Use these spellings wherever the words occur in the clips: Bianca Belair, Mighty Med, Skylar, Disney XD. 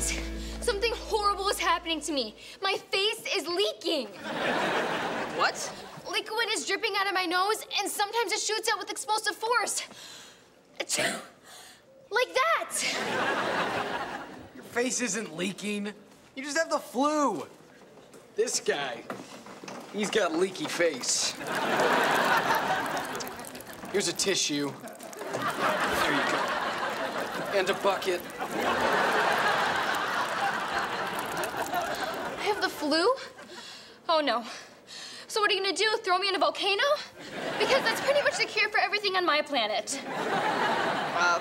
Guys, something horrible is happening to me. My face is leaking. What? Liquid is dripping out of my nose, and sometimes it shoots out with explosive force. Like that. Your face isn't leaking. You just have the flu. This guy, he's got a leaky face. Here's a tissue. There you go. And a bucket. I have the flu? Oh, no. So what are you gonna do, throw me in a volcano? Because that's pretty much the cure for everything on my planet.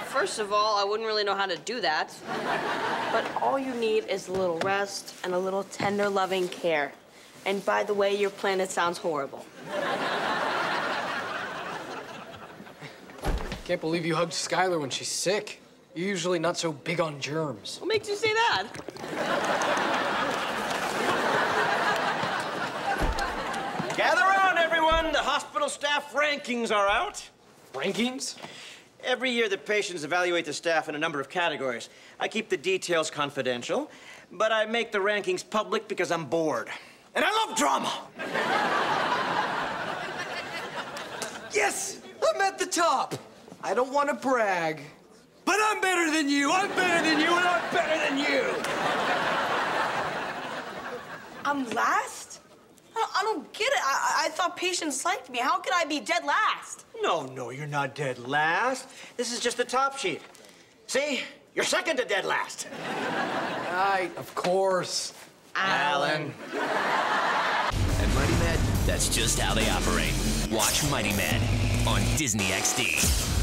First of all, I wouldn't really know how to do that. But all you need is a little rest and a little tender, loving care. And by the way, your planet sounds horrible. Can't believe you hugged Skylar when she's sick. You're usually not so big on germs. What makes you say that? Gather around, everyone. The hospital staff rankings are out. Rankings? Every year, the patients evaluate the staff in a number of categories. I keep the details confidential, but I make the rankings public because I'm bored. And I love drama! Yes, I'm at the top. I don't want to brag. But I'm better than you, I'm better than you, and I'm better than you! I'm last? I don't get it. I thought patients liked me. How could I be dead last? No, no, you're not dead last. This is just the top sheet. See? You're second to dead last. Right, of course. Alan. At Mighty Med, that's just how they operate. Watch Mighty Med on Disney XD.